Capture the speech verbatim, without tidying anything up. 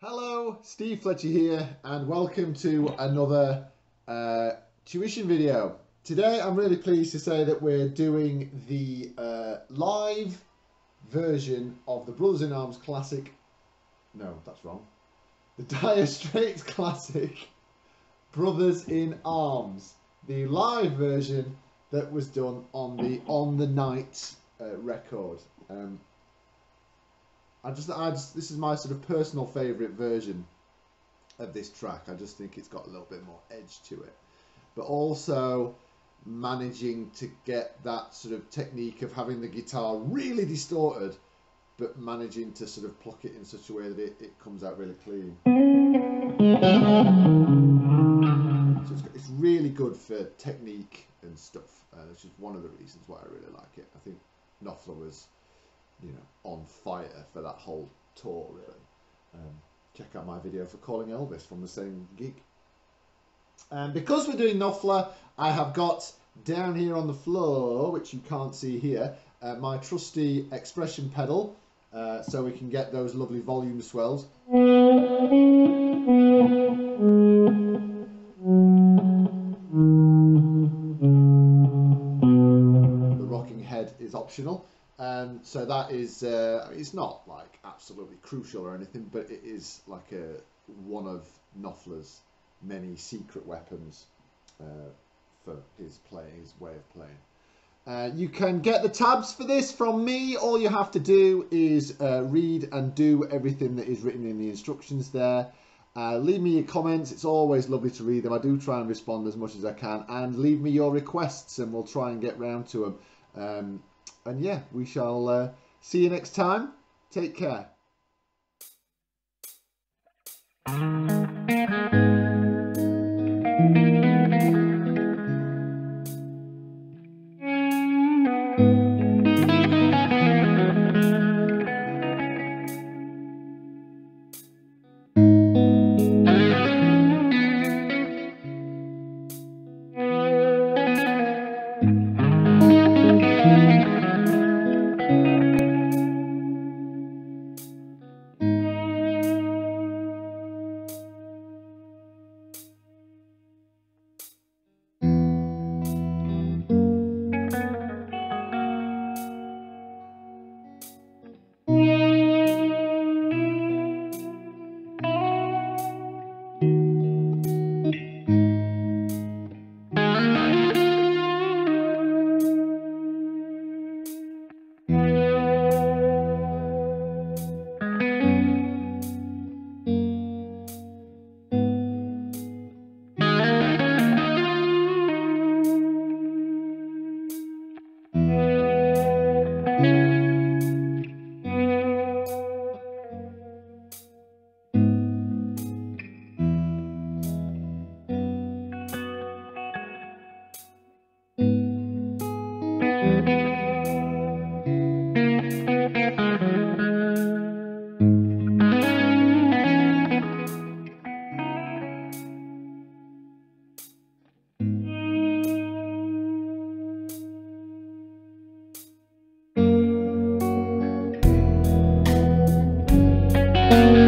Hello, Steve Fletcher here, and welcome to another uh, tuition video. Today I'm really pleased to say that we're doing the uh, live version of the Brothers in Arms classic, no that's wrong, the Dire Straits classic, Brothers in Arms, the live version that was done on the On the Night uh, record. Um, I just, I just, this is my sort of personal favourite version of this track. I just think it's got a little bit more edge to it, but also managing to get that sort of technique of having the guitar really distorted, but managing to sort of pluck it in such a way that it, it comes out really clean. So it's, got, it's really good for technique and stuff, uh, which is one of the reasons why I really like it. I think Knopfler was, you know, on fire for that whole tour, really. Um, check out my video for Calling Elvis from the same gig. And because we're doing Knopfler, I have got down here on the floor, which you can't see here, uh, my trusty expression pedal, uh, so we can get those lovely volume swells. The rocking head is optional. Um, so that is, uh, it's not like absolutely crucial or anything, but it is like a one of Knopfler's many secret weapons uh, for his play, his way of playing. Uh, you can get the tabs for this from me. All you have to do is uh, read and do everything that is written in the instructions there. Uh, leave me your comments. It's always lovely to read them. I do try and respond as much as I can, and leave me your requests and we'll try and get round to them. Um, And yeah, we shall uh, see you next time. Take care. Thank you.